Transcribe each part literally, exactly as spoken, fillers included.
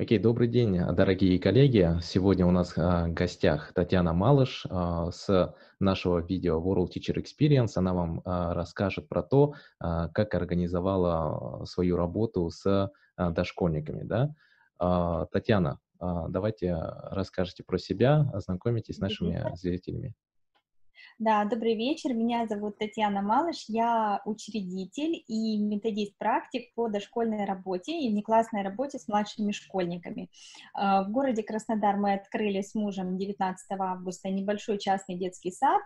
Окей, добрый день, дорогие коллеги. Сегодня у нас в гостях Татьяна Малыш с нашего видео World Teacher Experience. Она вам расскажет про то, как организовала свою работу с дошкольниками. Да? Татьяна, давайте расскажите про себя, ознакомитесь с нашими зрителями. Да, добрый вечер. Меня зовут Татьяна Малыш. Я учредитель и методист-практик по дошкольной работе и внеклассной работе с младшими школьниками. В городе Краснодар мы открыли с мужем девятнадцатого августа небольшой частный детский сад,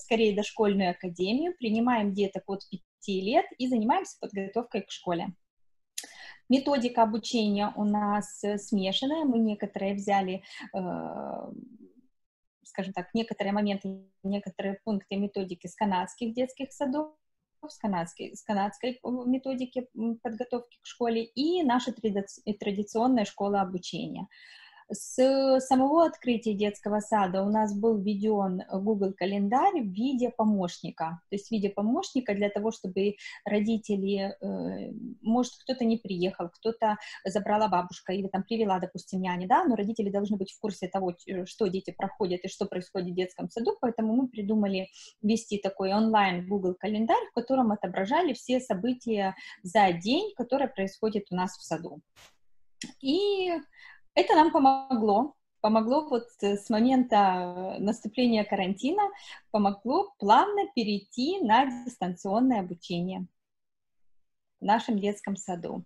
скорее дошкольную академию. Принимаем деток от пяти лет и занимаемся подготовкой к школе. Методика обучения у нас смешанная. Мы некоторые взяли... скажем так, некоторые моменты, некоторые пункты методики с канадских детских садов, с канадской, с канадской методики подготовки к школе и наша традиционная школа обучения. С самого открытия детского сада у нас был введен Google календарь в виде помощника, то есть в виде помощника для того, чтобы родители, может, кто-то не приехал, кто-то забрала бабушка или там привела, допустим, няня, да, но родители должны быть в курсе того, что дети проходят и что происходит в детском саду, поэтому мы придумали ввести такой онлайн Google календарь, в котором отображали все события за день, которые происходят у нас в саду. И это нам помогло, помогло вот с момента наступления карантина, помогло плавно перейти на дистанционное обучение в нашем детском саду.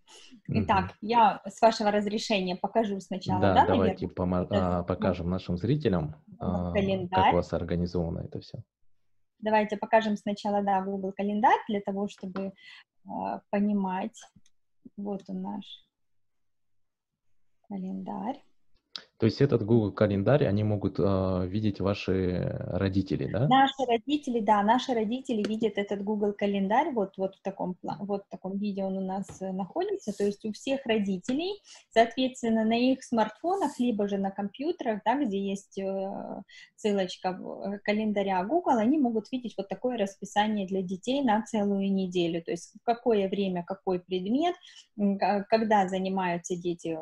Итак, угу. Я с вашего разрешения покажу сначала. Да, да давайте наверное, покажем нашим зрителям, календарь. Как у вас организовано это все. Давайте покажем сначала, да, Google календарь, для того, чтобы понимать. Вот он наш календарь. То есть этот Google календарь, они могут э, видеть ваши родители, да? Наши родители, да, наши родители видят этот Google календарь, вот, вот, в таком, вот в таком виде он у нас находится, то есть у всех родителей, соответственно, на их смартфонах, либо же на компьютерах, да, где есть э, ссылочка календаря Google, они могут видеть вот такое расписание для детей на целую неделю, то есть в какое время, какой предмет, когда занимаются дети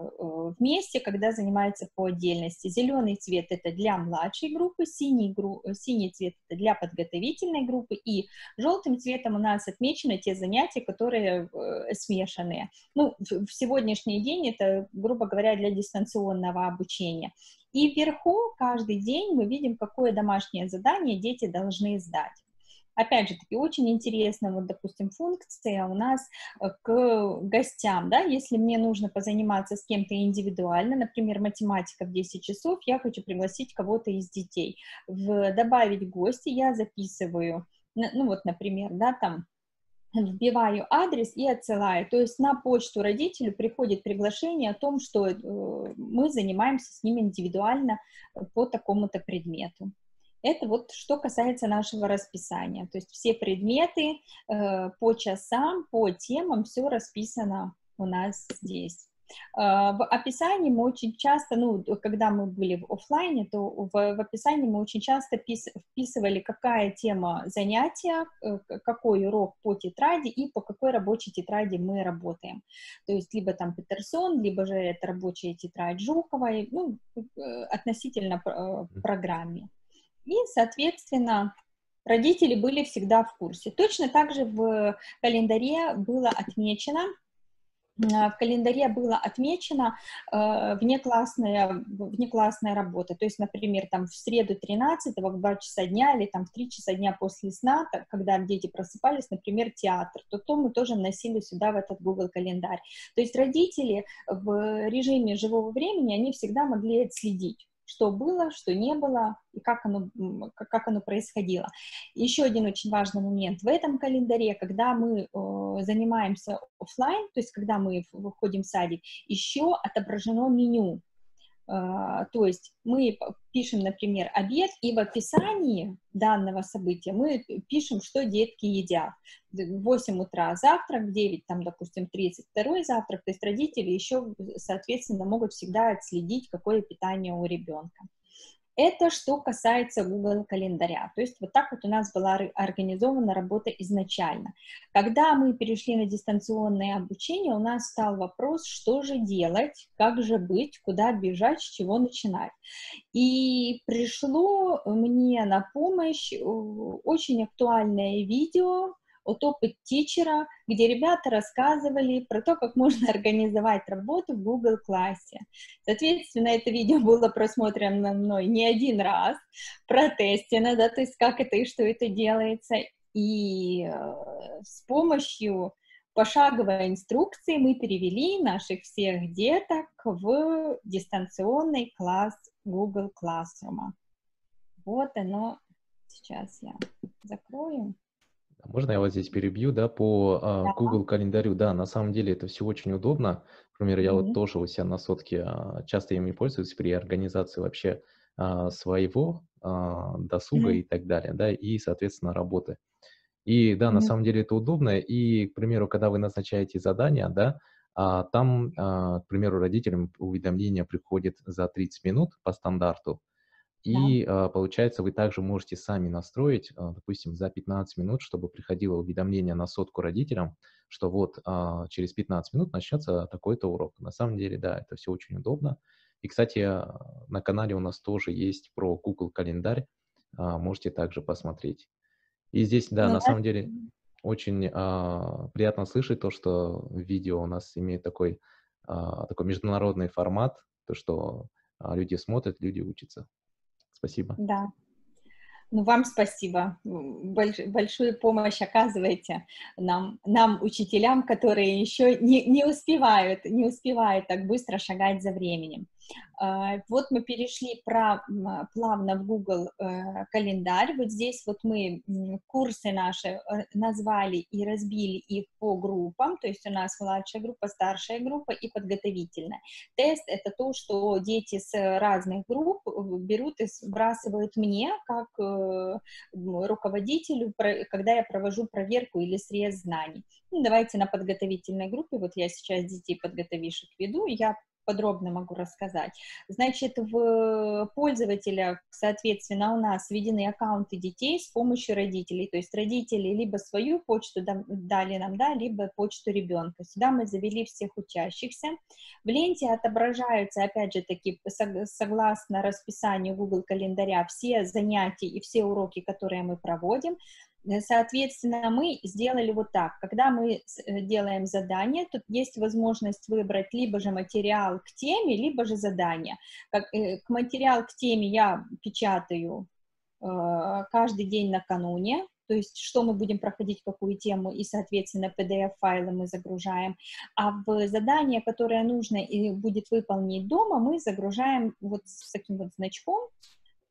вместе, когда занимаются по отдельности. Зеленый цвет – это для младшей группы, синий, гру... синий цвет – это для подготовительной группы, и желтым цветом у нас отмечены те занятия, которые э, смешанные. Ну, в, в сегодняшний день это, грубо говоря, для дистанционного обучения. И вверху каждый день мы видим, какое домашнее задание дети должны сдать. Опять же таки, очень интересная, вот, допустим, функция у нас к гостям, да, если мне нужно позаниматься с кем-то индивидуально, например, математика в десять часов, я хочу пригласить кого-то из детей, в добавить гостя я записываю, ну, вот, например, да, там, вбиваю адрес и отсылаю, то есть на почту родителю приходит приглашение о том, что мы занимаемся с ним индивидуально по такому-то предмету. Это вот что касается нашего расписания, то есть все предметы э, по часам, по темам, все расписано у нас здесь. Э, в описании мы очень часто, ну, когда мы были в офлайне, то в, в описании мы очень часто пис, вписывали, какая тема занятия, э, какой урок по тетради и по какой рабочей тетради мы работаем. То есть либо там Петерсон, либо же это рабочая тетрадь Жуковой, ну, э, относительно э, программе. И, соответственно, родители были всегда в курсе. Точно так же в календаре было отмечено, в календаре было отмечено э, внеклассная, внеклассная работа. То есть, например, там в среду тринадцатого в два часа дня или там в три часа дня после сна, так, когда дети просыпались, например, театр, то, то мы тоже вносили сюда в этот Google календарь. То есть родители в режиме живого времени, они всегда могли отследить, что было, что не было, и как оно, как оно происходило. Еще один очень важный момент в этом календаре, когда мы э, занимаемся офлайн, то есть когда мы выходим в садик, еще отображено меню. Э, то есть мы пишем, например, обед, и в описании данного события мы пишем, что детки едят. В восемь утра завтрак, в девять, там, допустим, тридцать второй завтрак, то есть родители еще, соответственно, могут всегда отследить, какое питание у ребенка. Это что касается Google календаря. То есть вот так вот у нас была организована работа изначально. Когда мы перешли на дистанционное обучение, у нас стал вопрос, что же делать, как же быть, куда бежать, с чего начинать. И пришло мне на помощь очень актуальное видео от World Teacher, где ребята рассказывали про то, как можно организовать работу в Google классе. Соответственно, это видео было просмотрено мной не один раз, протестено, да, то есть как это и что это делается, и с помощью пошаговой инструкции мы перевели наших всех деток в дистанционный класс Google Classroom. Вот оно, сейчас я закрою. Можно я вас здесь перебью, да, по uh, Google календарю? Да, на самом деле это все очень удобно. Например, я mm-hmm. вот тоже у себя на сотке uh, часто ими пользуюсь при организации вообще uh, своего uh, досуга mm-hmm. и так далее, да, и, соответственно, работы. И да, mm-hmm. на самом деле это удобно. И, к примеру, когда вы назначаете задания, да, uh, там, uh, к примеру, родителям уведомление приходит за тридцать минут по стандарту. И, да. получается, вы также можете сами настроить, допустим, за пятнадцать минут, чтобы приходило уведомление на сотку родителям, что вот через пятнадцать минут начнется такой-то урок. На самом деле, да, это все очень удобно. И, кстати, на канале у нас тоже есть про Google календарь, можете также посмотреть. И здесь, да, ну, на да. самом деле, очень а, приятно слышать то, что видео у нас имеет такой, а, такой международный формат, то, что люди смотрят, люди учатся. Спасибо. Да. Ну, вам спасибо. Больш, большую помощь оказываете нам, нам, учителям, которые еще не, не успевают, не успевают так быстро шагать за временем. Вот мы перешли про, плавно в Google календарь. Вот здесь вот мы курсы наши назвали и разбили их по группам, то есть у нас младшая группа, старшая группа и подготовительная. Тест — это то, что дети с разных групп берут и сбрасывают мне, как руководителю, когда я провожу проверку или срез знаний. Ну, давайте на подготовительной группе, вот я сейчас детей подготовивших веду, я подробно могу рассказать. Значит, в пользователях, соответственно, у нас введены аккаунты детей с помощью родителей, то есть родители либо свою почту дали нам, да, либо почту ребенка. Сюда мы завели всех учащихся. В ленте отображаются, опять же таки, согласно расписанию Google календаря, все занятия и все уроки, которые мы проводим. Соответственно, мы сделали вот так. Когда мы делаем задание, тут есть возможность выбрать либо же материал к теме, либо же задание. Как, к материал к теме я печатаю э, каждый день накануне, то есть что мы будем проходить, какую тему, и, соответственно, пи ди эф-файлы мы загружаем. А в задание, которое нужно и будет выполнить дома, мы загружаем вот с таким вот значком,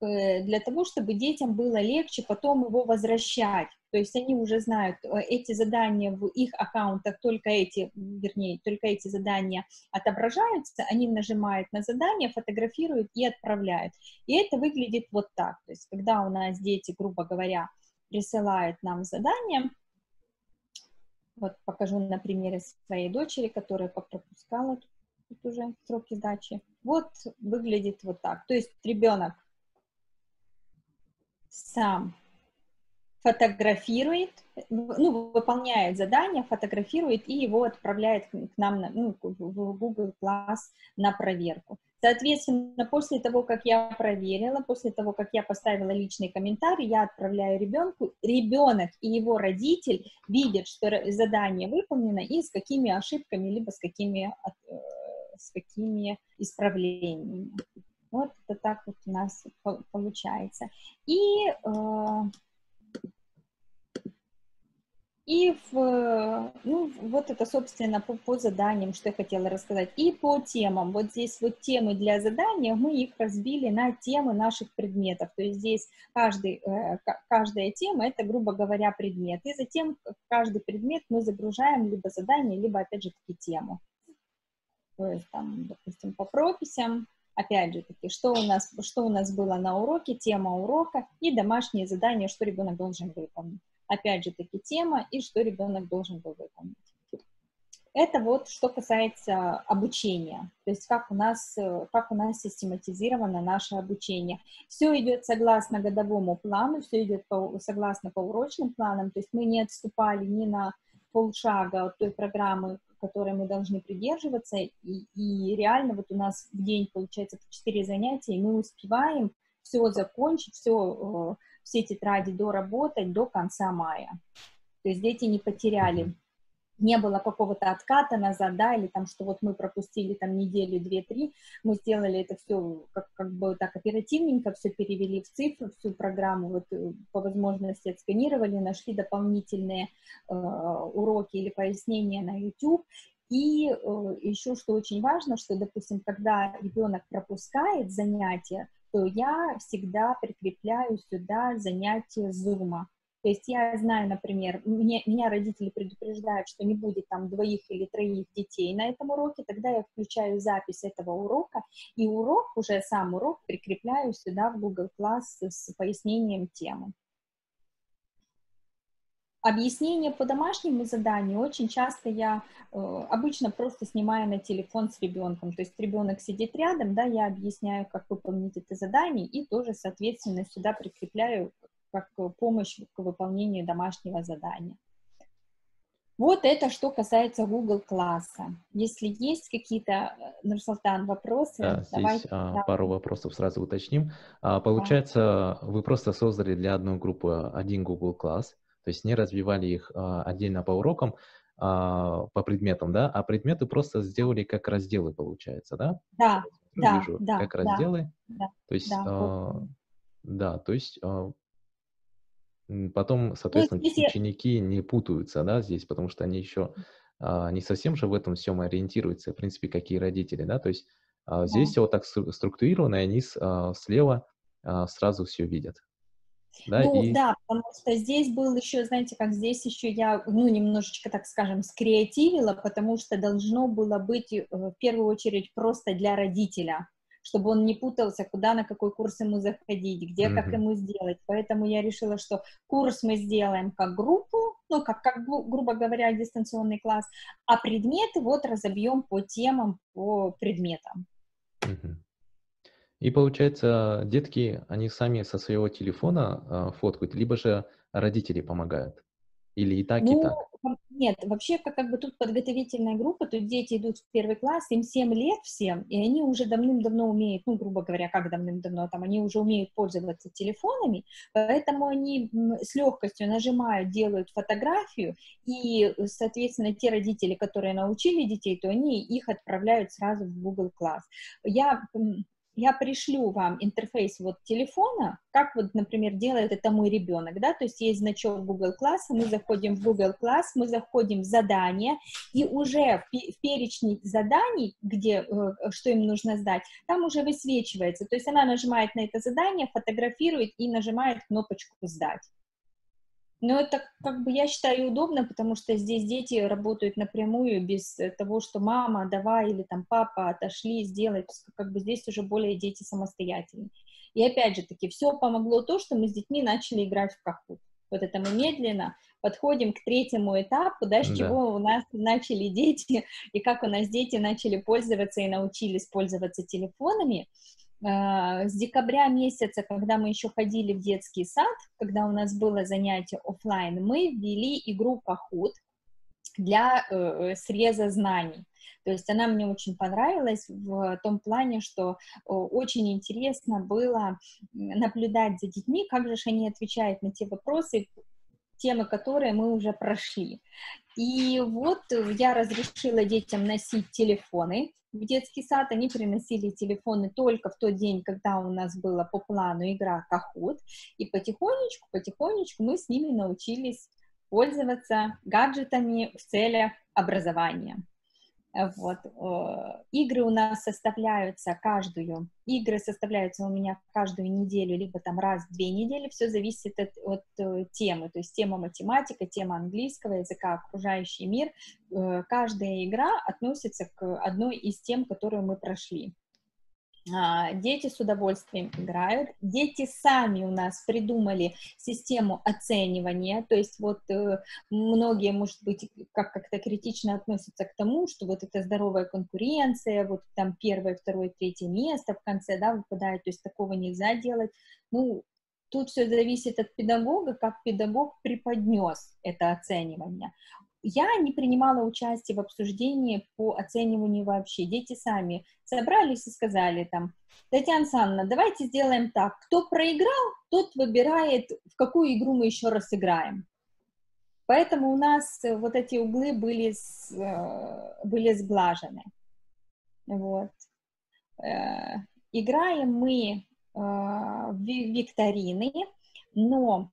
для того, чтобы детям было легче потом его возвращать. То есть они уже знают, эти задания в их аккаунтах, только эти, вернее, только эти задания отображаются, они нажимают на задание, фотографируют и отправляют. И это выглядит вот так. То есть когда у нас дети, грубо говоря, присылают нам задание, вот покажу на примере своей дочери, которая попропускала тут уже сроки сдачи. Вот выглядит вот так. То есть ребенок сам фотографирует, ну, выполняет задание, фотографирует и его отправляет к нам на, ну, в Google Class на проверку. Соответственно, после того, как я проверила, после того, как я поставила личный комментарий, я отправляю ребенку, ребенок и его родитель видят, что задание выполнено и с какими ошибками, либо с какими, с какими исправлениями. Вот это так вот у нас получается. И, и в, ну, вот это, собственно, по, по заданиям, что я хотела рассказать. И по темам. Вот здесь вот темы для задания, мы их разбили на темы наших предметов. То есть здесь каждый, каждая тема — это, грубо говоря, предмет. И затем каждый предмет мы загружаем либо задание, либо, опять же, таки тему. То есть там, допустим, по прописям. Опять же таки, что у нас, что у нас было на уроке, тема урока и домашние задания, что ребенок должен выполнить. Опять же таки, тема и что ребенок должен был выполнить. Это вот что касается обучения, то есть как у нас, как у нас систематизировано наше обучение. Все идет согласно годовому плану, все идет по, согласно поурочным планам, то есть мы не отступали ни на полшага от той программы, которой мы должны придерживаться, и, и реально вот у нас в день получается четыре занятия, и мы успеваем все закончить, все, все тетради доработать до конца мая. То есть дети не потеряли, не было какого-то отката назад, да, или там, что вот мы пропустили там неделю, две, три, мы сделали это все как, как бы так оперативненько, все перевели в цифру, всю программу вот по возможности отсканировали, нашли дополнительные э, уроки или пояснения на YouTube. И э, еще что очень важно, что, допустим, когда ребенок пропускает занятия, то я всегда прикрепляю сюда занятия Zoom. То есть я знаю, например, меня, меня родители предупреждают, что не будет там двоих или троих детей на этом уроке, тогда я включаю запись этого урока, и урок, уже сам урок прикрепляю сюда в Google Class с пояснением темы. Объяснение по домашнему заданию очень часто я э, обычно просто снимаю на телефон с ребенком, то есть ребенок сидит рядом, да, я объясняю, как выполнить это задание, и тоже, соответственно, сюда прикрепляю как помощь к выполнению домашнего задания. Вот это что касается Google класса. Если есть какие-то, Нурсултан, вопросы? Да, давайте, здесь да. пару вопросов сразу уточним. А, получается, да. вы просто создали для одной группы один Google класс, то есть не развивали их а, отдельно по урокам, а, по предметам, да? А предметы просто сделали как разделы, получается, да? Да, да, вижу, да. Как да, разделы. Да, то есть, да, а, вот. да, то есть... Потом, соответственно, здесь ученики я... не путаются, да, здесь, потому что они еще а, не совсем же в этом всем ориентируются, в принципе, какие родители, да, то есть а, здесь да. все вот так структурировано, и они с, а, слева а, сразу все видят. Да, ну, и... да, потому что здесь был еще, знаете, как здесь еще я, ну, немножечко, так скажем, скреативила, потому что должно было быть, в первую очередь, просто для родителя, чтобы он не путался, куда, на какой курс ему заходить, где, как ему сделать. Поэтому я решила, что курс мы сделаем как группу, ну, как, как грубо говоря, дистанционный класс, а предметы вот разобьем по темам, по предметам. И получается, детки, они сами со своего телефона фоткают, либо же родители помогают? Или и так, ну, и так? Нет, вообще, как, как бы тут подготовительная группа, тут дети идут в первый класс, им семь лет всем, и они уже давным-давно умеют, ну, грубо говоря, как давным-давно, там, они уже умеют пользоваться телефонами, поэтому они с легкостью нажимают, делают фотографию, и, соответственно, те родители, которые научили детей, то они их отправляют сразу в Google Class. Я... Я пришлю вам интерфейс вот телефона, как вот, например, делает это мой ребенок, да, то есть есть значок Google класса, мы заходим в Google класс, мы заходим в задание, и уже в перечне заданий, где, что им нужно сдать, там уже высвечивается, то есть она нажимает на это задание, фотографирует и нажимает кнопочку «Сдать». Но это, как бы, я считаю, удобно, потому что здесь дети работают напрямую, без того, что мама, давай, или там папа, отошли, сделай, как бы здесь уже более дети самостоятельны. И опять же таки, все помогло то, что мы с детьми начали играть в Kahoot. Вот это мы медленно подходим к третьему этапу, да, с да. чего у нас начали дети, и как у нас дети начали пользоваться и научились пользоваться телефонами. С декабря месяца, когда мы еще ходили в детский сад, когда у нас было занятие офлайн, мы ввели игру Kahoot для э, среза знаний. То есть она мне очень понравилась в том плане, что очень интересно было наблюдать за детьми, как же они отвечают на те вопросы, темы, которые мы уже прошли. И вот я разрешила детям носить телефоны в детский сад. Они приносили телефоны только в тот день, когда у нас была по плану игра Kahoot. И потихонечку, потихонечку мы с ними научились пользоваться гаджетами в целях образования. Вот. Игры у нас составляются каждую, игры составляются у меня каждую неделю, либо там раз в две недели, все зависит от, от темы, то есть тема математика, тема английского языка, окружающий мир, каждая игра относится к одной из тем, которую мы прошли. Дети с удовольствием играют. Дети сами у нас придумали систему оценивания. То есть вот многие, может быть, как- как-то критично относятся к тому, что вот это здоровая конкуренция, вот там первое, второе, третье место в конце, да, выпадает. То есть такого нельзя делать. Ну, тут все зависит от педагога, как педагог преподнес это оценивание. Я не принимала участие в обсуждении по оцениванию вообще. Дети сами собрались и сказали там: Татьяна Александровна, давайте сделаем так. Кто проиграл, тот выбирает, в какую игру мы еще раз играем. Поэтому у нас вот эти углы были, с, были сглажены. Вот. Играем мы в викторины, но...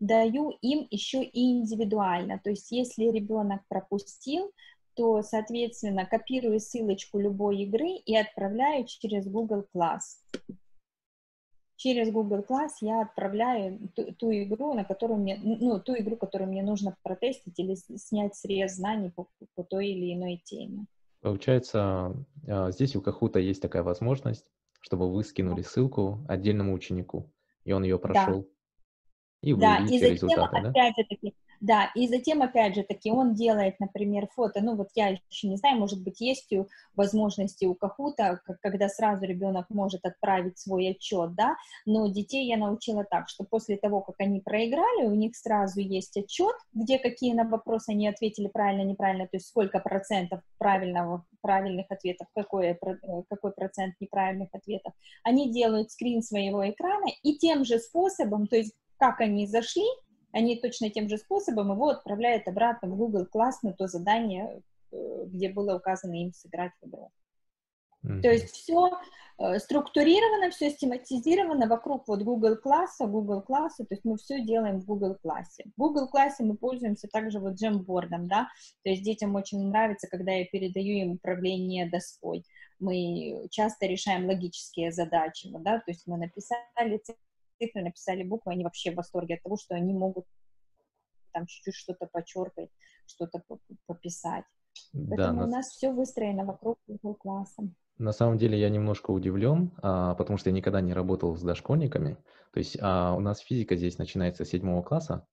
даю им еще и индивидуально, то есть если ребенок пропустил, то, соответственно, копирую ссылочку любой игры и отправляю через Google Class. Через Google Class я отправляю ту, ту игру, на которую мне, ну, ту игру, которую мне нужно протестить или снять срез знаний по, по той или иной теме. Получается, здесь у Кахута есть такая возможность, чтобы вы скинули ссылку отдельному ученику, и он ее прошел. Да. И да, и затем, опять да? же таки, да, и затем, опять же таки, он делает, например, фото, ну вот я еще не знаю, может быть, есть у возможности у Кахута, когда сразу ребенок может отправить свой отчет, да, но детей я научила так, что после того, как они проиграли, у них сразу есть отчет, где какие на вопросы они ответили правильно, неправильно, то есть сколько процентов правильного, правильных ответов, какой, какой процент неправильных ответов. Они делают скрин своего экрана и тем же способом, то есть как они зашли, они точно тем же способом его отправляют обратно в Google Class на то задание, где было указано им сыграть в игру. Mm-hmm. То есть все структурировано, все систематизировано вокруг вот Google Class, Google Class, то есть мы все делаем в Google Class. В Google Class мы пользуемся также вот Джембоардом, да, то есть детям очень нравится, когда я передаю им управление доской. Мы часто решаем логические задачи, да, то есть мы написали цифры, написали буквы, они вообще в восторге от того, что они могут там чуть-чуть что-то почеркать, что-то пописать. Поэтому да, у нас на... все выстроено вокруг Google Class'а. На самом деле я немножко удивлен, а, потому что я никогда не работал с дошкольниками. То есть а, у нас физика здесь начинается с седьмого класса,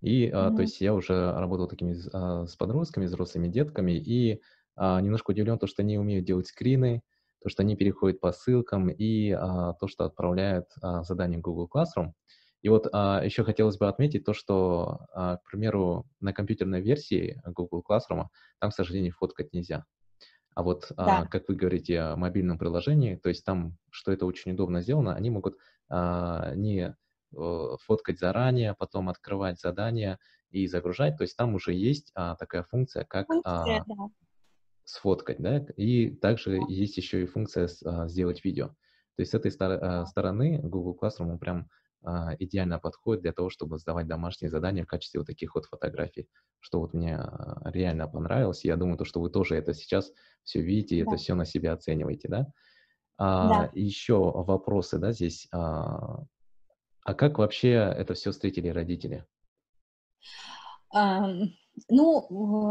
и а, mm-hmm. то есть я уже работал такими а, с подростками, взрослыми детками, и а, немножко удивлен, то, что они умеют делать скрины, то, что они переходят по ссылкам и а, то, что отправляют а, задание в Google Classroom. И вот а, еще хотелось бы отметить то, что, а, к примеру, на компьютерной версии Google Classroom там, к сожалению, фоткать нельзя. А вот, да. а, как вы говорите, в мобильном приложении, то есть там, что это очень удобно сделано, они могут а, не а, фоткать заранее, потом открывать задания и загружать. То есть там уже есть а, такая функция, как... Функция, а, да. сфоткать, да, и также да. есть еще и функция а, сделать видео. То есть с этой стар- а, стороны Google Classroom прям а, идеально подходит для того, чтобы сдавать домашние задания в качестве вот таких вот фотографий, что вот мне а, реально понравилось. Я думаю, то, что вы тоже это сейчас все видите, да. это все на себя оцениваете, да? А, да. Еще вопросы, да, здесь. А, а как вообще это все встретили родители? Um... Ну,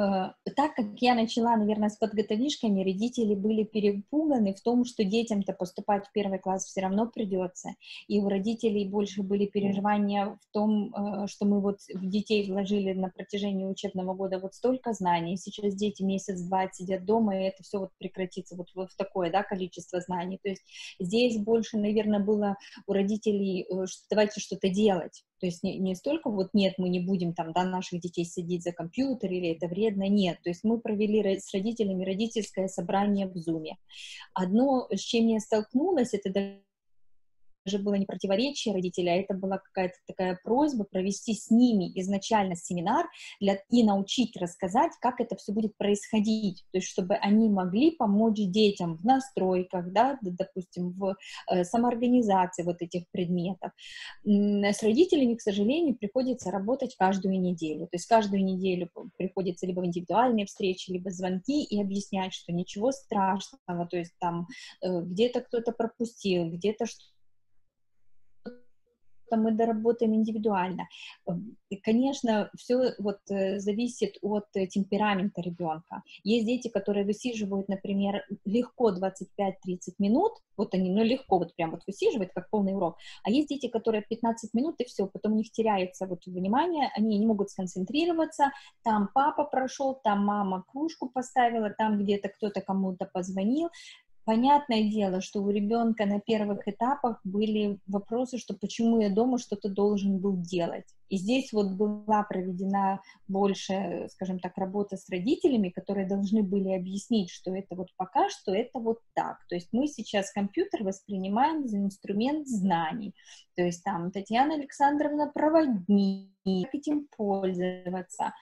так как я начала, наверное, с подготовишками, родители были перепуганы в том, что детям-то поступать в первый класс все равно придется, и у родителей больше были переживания в том, что мы вот в детей вложили на протяжении учебного года вот столько знаний, сейчас дети месяц-два отсидят дома, и это все вот прекратится вот в такое, да, количество знаний, то есть здесь больше, наверное, было у родителей, давайте что-то делать. То есть не, не столько вот нет, мы не будем там, да, наших детей сидеть за компьютер или это вредно, нет. То есть мы провели с родителями родительское собрание в Zoom. Одно, с чем я столкнулась, это даже было не противоречие родителя, а это была какая-то такая просьба провести с ними изначально семинар для, и научить рассказать, как это все будет происходить. То есть чтобы они могли помочь детям в настройках, да, допустим, в э, самоорганизации вот этих предметов. С родителями, к сожалению, приходится работать каждую неделю. То есть каждую неделю приходится либо в индивидуальные встречи, либо звонки и объяснять, что ничего страшного, то есть там э, где-то кто-то пропустил, где-то что мы доработаем индивидуально. И, конечно, все вот зависит от темперамента ребенка. Есть дети, которые высиживают, например, легко двадцать пять-тридцать минут, вот они, ну, легко вот прям вот высиживают, как полный урок, а есть дети, которые пятнадцать минут и все, потом у них теряется вот внимание, они не могут сконцентрироваться, там папа прошел, там мама кружку поставила, там где-то кто-то кому-то позвонил. Понятное дело, что у ребенка на первых этапах были вопросы, что почему я дома что-то должен был делать. И здесь вот была проведена больше, скажем так, работа с родителями, которые должны были объяснить, что это вот пока, что это вот так. То есть мы сейчас компьютер воспринимаем за инструмент знаний. То есть там Татьяна Александровна проводник, как этим пользоваться.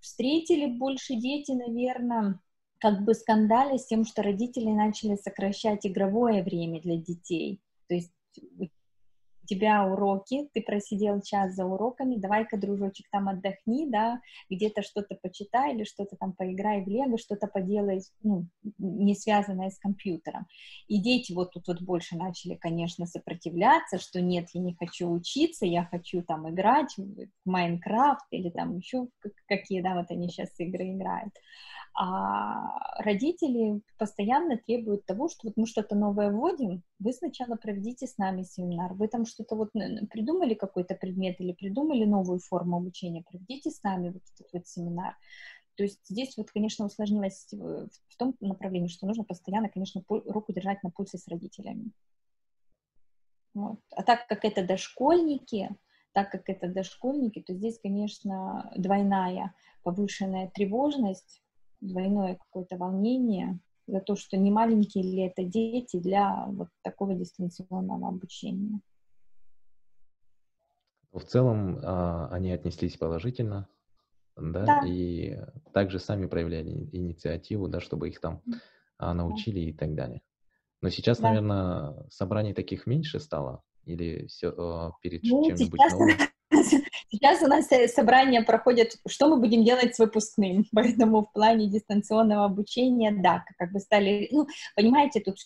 Встретили больше дети, наверное, как бы скандали с тем, что родители начали сокращать игровое время для детей. То есть у тебя уроки, ты просидел час за уроками, давай-ка, дружочек, там отдохни, да, где-то что-то почитай или что-то там поиграй в лего, что-то поделай, ну, не связанное с компьютером. И дети вот тут вот больше начали, конечно, сопротивляться, что нет, я не хочу учиться, я хочу там играть в Майнкрафт или там еще какие, да, вот они сейчас игры играют. А родители постоянно требуют того, что вот мы что-то новое вводим, вы сначала проведите с нами семинар, вы там что-то вот придумали какой-то предмет или придумали новую форму обучения, проведите с нами вот этот вот семинар. То есть здесь вот, конечно, усложнилось в том направлении, что нужно постоянно, конечно, руку держать на пульсе с родителями. Вот. А так как это дошкольники, так как это дошкольники, то здесь, конечно, двойная повышенная тревожность, двойное какое-то волнение за то, что не маленькие ли это дети для вот такого дистанционного обучения. В целом они отнеслись положительно, да, да. И также сами проявляли инициативу, да, чтобы их там научили, да, и так далее. Но сейчас, да, наверное, собраний таких меньше стало или все перед ну, чем-нибудь новым? Сейчас у нас собрания проходят, что мы будем делать с выпускным, поэтому в плане дистанционного обучения, да, как бы стали, ну, понимаете, тут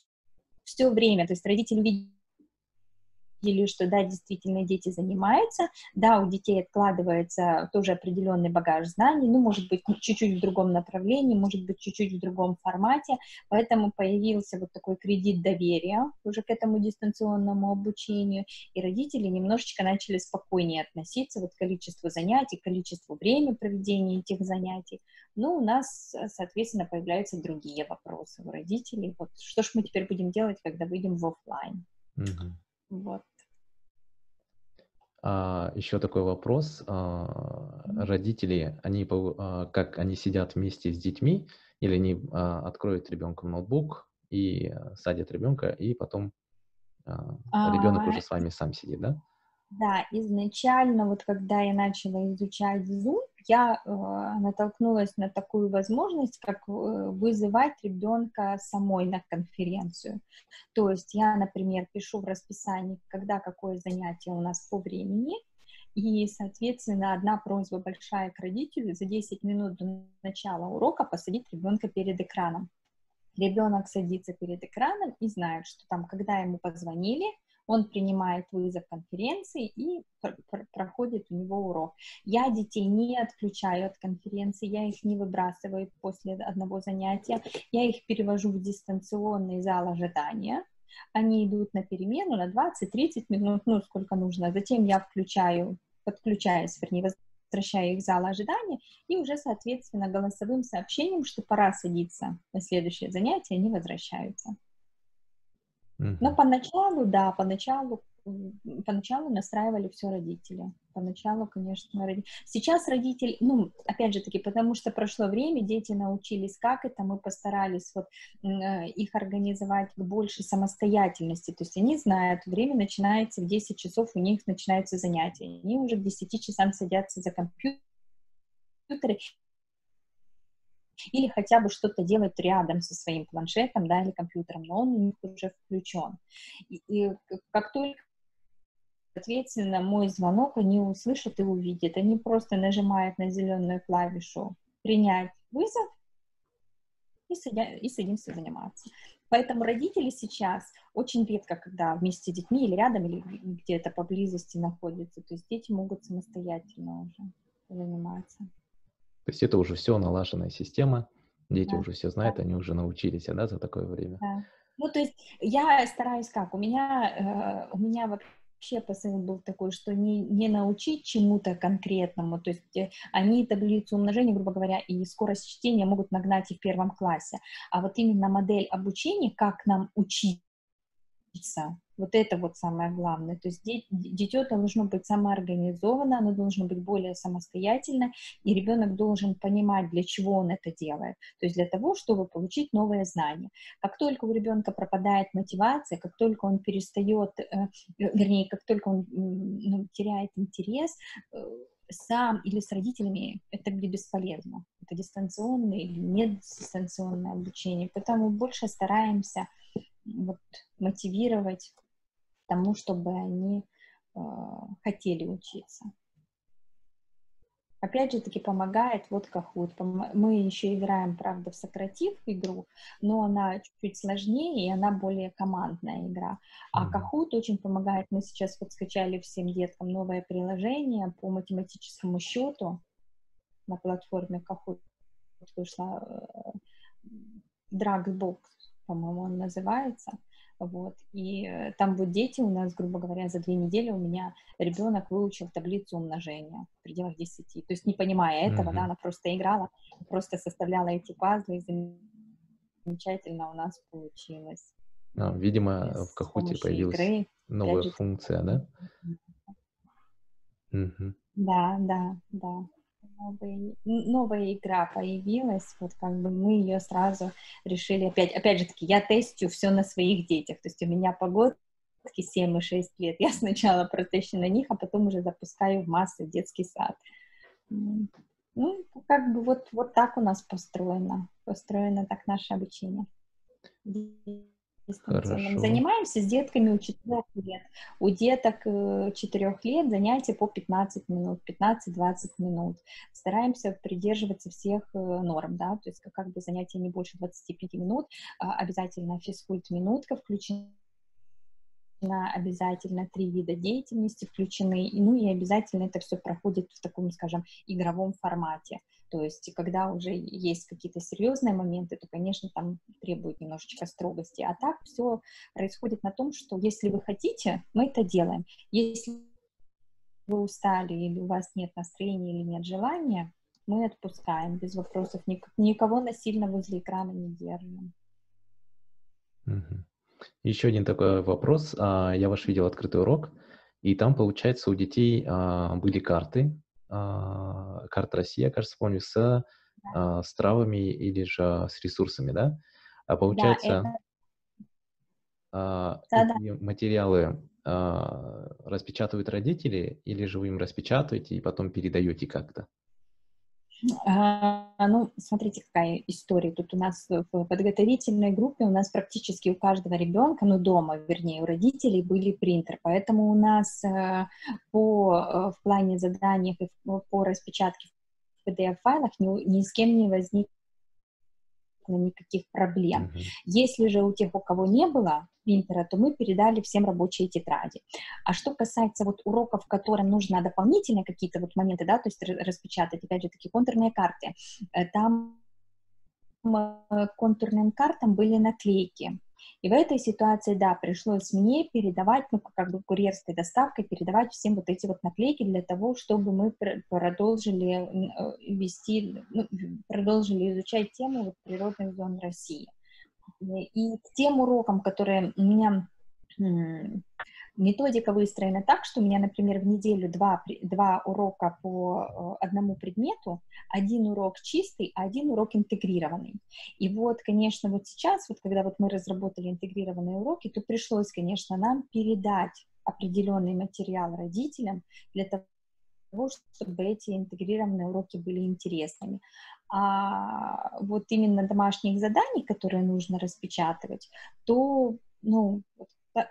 все время, то есть родители видели, что, да, действительно дети занимаются, да, у детей откладывается тоже определенный багаж знаний, ну, может быть, чуть-чуть в другом направлении, может быть, чуть-чуть в другом формате, поэтому появился вот такой кредит доверия уже к этому дистанционному обучению, и родители немножечко начали спокойнее относиться вот к количеству занятий, количеству времени проведения этих занятий, но у нас, соответственно, появляются другие вопросы у родителей, вот что ж мы теперь будем делать, когда выйдем в офлайн. Mm-hmm. Вот. А, еще такой вопрос. А, mm-hmm. Родители, они а, как они сидят вместе с детьми, или они а, откроют ребенку ноутбук и садят ребенка, и потом а, а... ребенок уже с вами сам сидит, да? Да, изначально, вот когда я начала изучать Zoom, я э, натолкнулась на такую возможность, как э, вызывать ребенка самой на конференцию. То есть я, например, пишу в расписании, когда какое занятие у нас по времени, и, соответственно, одна просьба большая к родителю: за десять минут до начала урока посадить ребенка перед экраном. Ребенок садится перед экраном и знает, что там, когда ему позвонили, он принимает вызов конференции и проходит у него урок. Я детей не отключаю от конференции, я их не выбрасываю после одного занятия, я их перевожу в дистанционный зал ожидания. Они идут на перемену на двадцать-тридцать минут, ну, сколько нужно. Затем я включаю, подключаюсь, вернее, возвращаю их в зал ожидания и уже, соответственно, голосовым сообщением, что пора садиться на следующее занятие, они возвращаются. Но поначалу, да, поначалу, поначалу настраивали все родители. Поначалу, конечно, родители. Сейчас родители, ну, опять же таки, потому что прошло время, дети научились, как это, мы постарались вот их организовать к большей самостоятельности. То есть они знают, время начинается в десять часов, у них начинаются занятия. Они уже к десяти часам садятся за компьютеры или хотя бы что-то делать рядом со своим планшетом, да, или компьютером, но он у них уже включен. И, и как только, соответственно, мой звонок они услышат и увидят, они просто нажимают на зеленую клавишу «Принять вызов», и, сидя, и с этим заниматься. Поэтому родители сейчас очень редко, когда вместе с детьми или рядом, или где-то поблизости находятся, то есть дети могут самостоятельно уже заниматься. То есть это уже все налаженная система, дети да. уже все знают, да. они уже научились, да, за такое время? Да. Ну, то есть я стараюсь как, у меня, э, у меня вообще... Вообще посыл был такой, что не, не научить чему-то конкретному, то есть они таблицу умножения, грубо говоря, и скорость чтения могут нагнать и в первом классе, а вот именно модель обучения, как нам учиться, вот это вот самое главное, то есть дитё должно быть самоорганизовано, оно должно быть более самостоятельно, и ребенок должен понимать, для чего он это делает, то есть для того, чтобы получить новые знания. Как только у ребенка пропадает мотивация, как только он перестает, вернее, как только он ну, теряет интерес, сам или с родителями это будет бесполезно, это дистанционное или недистанционное обучение, поэтому больше стараемся вот, мотивировать тому, чтобы они э, хотели учиться. Опять же таки помогает вот Kahoot. Мы еще играем, правда, в сократив игру, но она чуть-чуть сложнее и она более командная игра. А Kahoot очень помогает. Мы сейчас вот скачали всем деткам новое приложение по математическому счету на платформе Kahoot. Вышла э, Драгбокс, по-моему, он называется. Вот, и там вот дети у нас, грубо говоря, за две недели у меня ребенок выучил таблицу умножения в пределах десяти. То есть не понимая этого, mm-hmm. да, она просто играла, просто составляла эти пазлы, и замечательно у нас получилось. А, видимо, в Кахуте появилась игры, новая гаджет. Функция, да? Mm-hmm. Да, да, да. Новая, новая игра появилась, вот как бы мы ее сразу решили, опять, опять же таки, я тестю все на своих детях, то есть у меня погодки семь и шесть лет, я сначала протещу на них, а потом уже запускаю в массы в детский сад. Ну, как бы вот, вот так у нас построено, построено так наше обучение. Хорошо. Занимаемся с детками у четырёх лет. У деток четырёх лет занятия по пятнадцать минут, пятнадцать-двадцать минут. Стараемся придерживаться всех норм, да, то есть как бы занятия не больше двадцати пяти минут, обязательно физкульт-минутка включена, обязательно три вида деятельности включены, ну и обязательно это все проходит в таком, скажем, игровом формате. То есть, когда уже есть какие-то серьезные моменты, то, конечно, там требует немножечко строгости. А так все происходит на том, что если вы хотите, мы это делаем. Если вы устали или у вас нет настроения или нет желания, мы отпускаем без вопросов. Никого насильно возле экрана не держим. Еще один такой вопрос. Я ваш видел открытый урок, и там, получается, у детей были карты, карта России, я, кажется, помню, с, да. с травами или же с ресурсами, да? А получается, да, это... эти материалы распечатывают родители или же вы им распечатываете и потом передаете как-то? А, ну, смотрите, какая история. Тут у нас в подготовительной группе у нас практически у каждого ребенка, ну, дома, вернее, у родителей были принтер, поэтому у нас по, в плане заданий и по распечатке в пи ди эф-файлах ни, ни с кем не возникло никаких проблем. Mm-hmm. Если же у тех, у кого не было принтера, то мы передали всем рабочие тетради. А что касается вот уроков, которым нужно дополнительные какие-то вот моменты, да, то есть распечатать, опять же, такие контурные карты, там к контурным картам были наклейки. И в этой ситуации, да, пришлось мне передавать, ну, как бы курьерской доставкой, передавать всем вот эти вот наклейки для того, чтобы мы продолжили вести, ну, продолжили изучать тему вот природных зон России. И к тем урокам, которые у меня... Методика выстроена так, что у меня, например, в неделю два, два урока по одному предмету, один урок чистый, а один урок интегрированный. И вот, конечно, вот сейчас, вот когда вот мы разработали интегрированные уроки, то пришлось, конечно, нам передать определенный материал родителям для того, чтобы эти интегрированные уроки были интересными. А вот именно домашних заданий, которые нужно распечатывать, то, ну,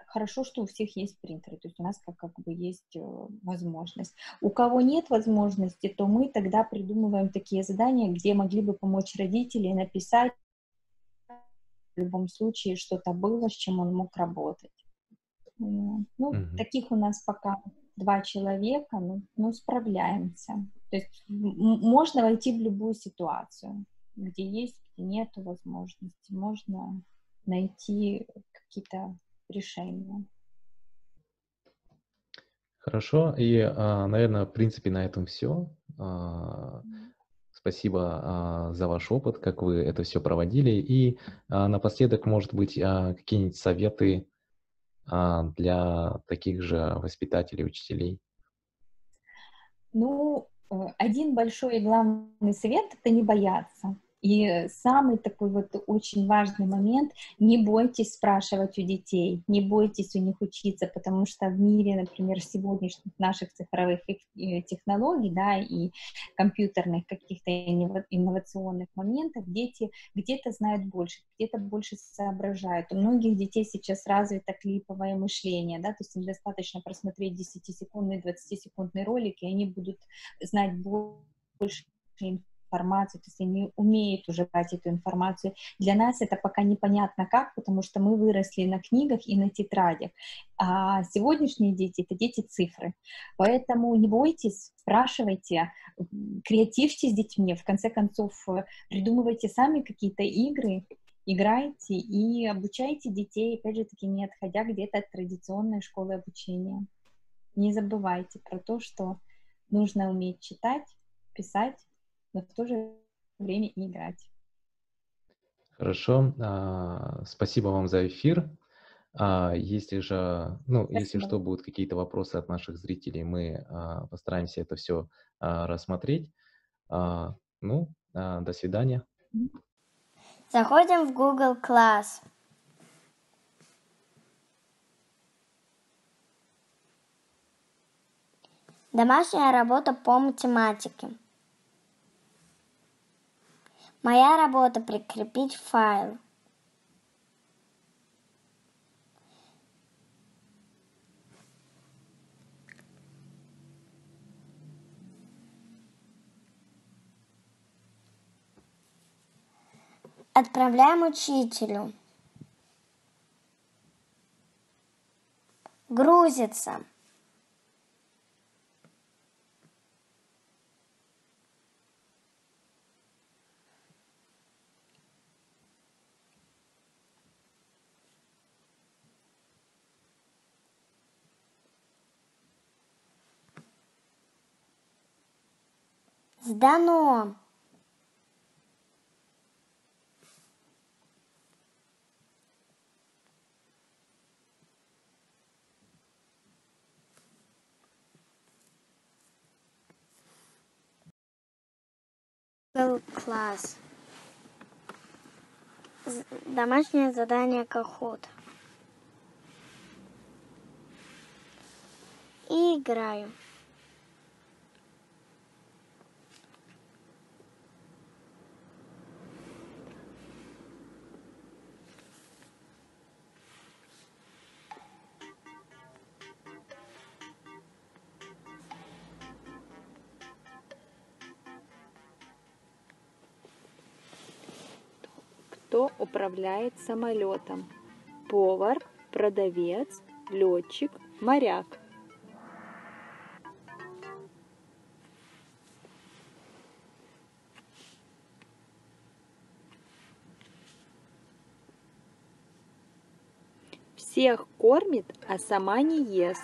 хорошо, что у всех есть принтеры, то есть у нас как, как бы есть возможность. У кого нет возможности, то мы тогда придумываем такие задания, где могли бы помочь родители написать в любом случае что-то было, с чем он мог работать. Ну, угу. Таких у нас пока два человека, ну, ну, справляемся. То есть можно войти в любую ситуацию, где есть, где нет возможности, можно найти какие-то решения. Хорошо, и, наверное, в принципе, на этом все. Mm-hmm. Спасибо за ваш опыт, как вы это все проводили. И напоследок, может быть, какие-нибудь советы для таких же воспитателей, учителей? Ну, один большой и главный совет — это не бояться. И самый такой вот очень важный момент — не бойтесь спрашивать у детей, не бойтесь у них учиться, потому что в мире, например, сегодняшних наших цифровых технологий, да, и компьютерных каких-то инновационных моментов дети где-то знают больше, где-то больше соображают. У многих детей сейчас развито клиповое мышление, да, то есть им достаточно просмотреть десятисекундный, двадцатисекундный ролик, и они будут знать больше информации. информацию, то есть они умеют уже брать эту информацию. Для нас это пока непонятно как, потому что мы выросли на книгах и на тетрадях. А сегодняшние дети — это дети цифры. Поэтому не бойтесь, спрашивайте, креативьте с детьми, в конце концов придумывайте сами какие-то игры, играйте и обучайте детей, опять же таки, не отходя где-то от традиционной школы обучения. Не забывайте про то, что нужно уметь читать, писать, но в то же время и играть. Хорошо. А, спасибо вам за эфир. А, если же, ну, спасибо. Если что, будут какие-то вопросы от наших зрителей, мы а, постараемся это все а, рассмотреть. А, ну, а, до свидания. Заходим в Google Class. Домашняя работа по математике. Моя работа — прикрепить файл. Отправляем учителю. Грузится. Сдано. Класс. Домашнее задание Kahoot. И играю. Кто управляет самолетом? Повар, продавец, летчик, моряк. Всех кормит, а сама не ест.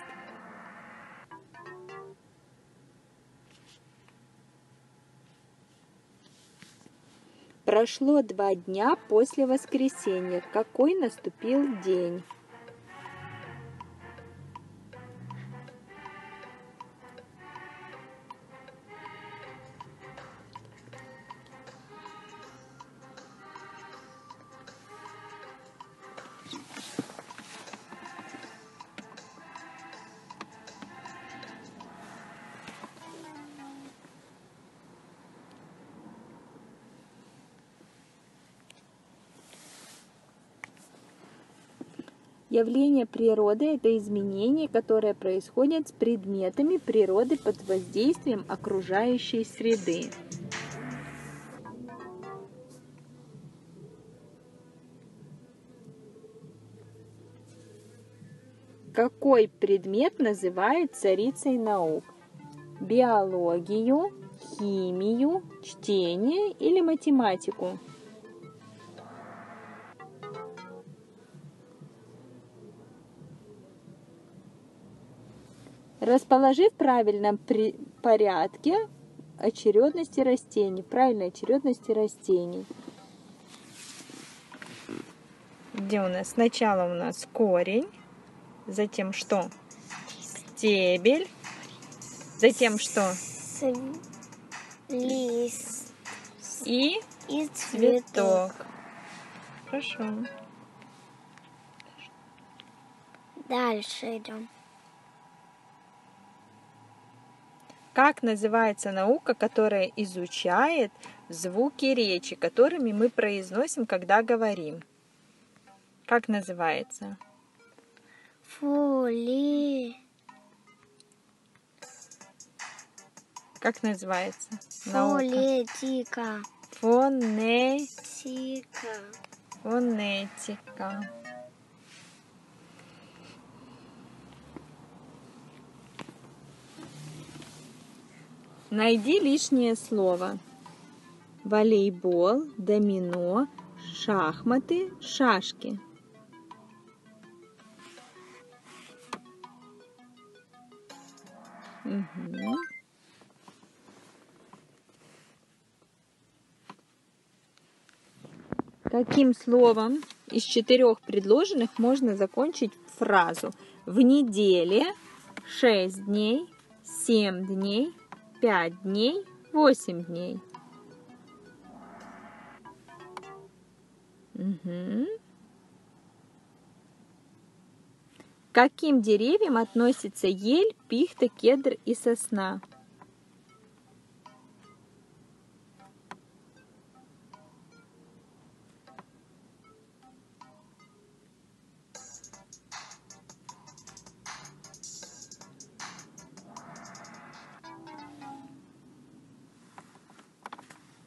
Прошло два дня после воскресенья. Какой наступил день? Явление природы – это изменения, которые происходят с предметами природы под воздействием окружающей среды. Какой предмет называют царицей наук? Биологию, химию, чтение или математику? Расположи в правильном порядке очередности растений, правильной очередности растений. Где у нас? Сначала у нас корень, затем что? Стебель, затем что? Лист и, и цветок. цветок. Хорошо. Дальше идем. Как называется наука, которая изучает звуки речи, которыми мы произносим, когда говорим? Как называется? Фоли. Как называется? Фонетика. Фонетика. Фонетика. Найди лишнее слово. Волейбол, домино, шахматы, шашки. Угу. Каким словом из четырех предложенных можно закончить фразу? В неделе, шесть дней, семь дней, пять дней, восемь дней. Угу. К каким деревьям относятся ель, пихта, кедр и сосна?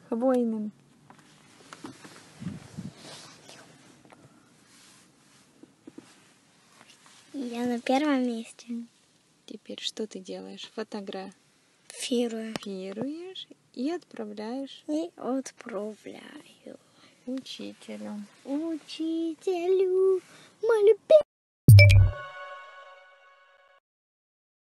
Хвойным. Я на первом месте. Теперь что ты делаешь? Фотографируешь. Фируешь и отправляешь. И отправляю. Учителю. Учителю.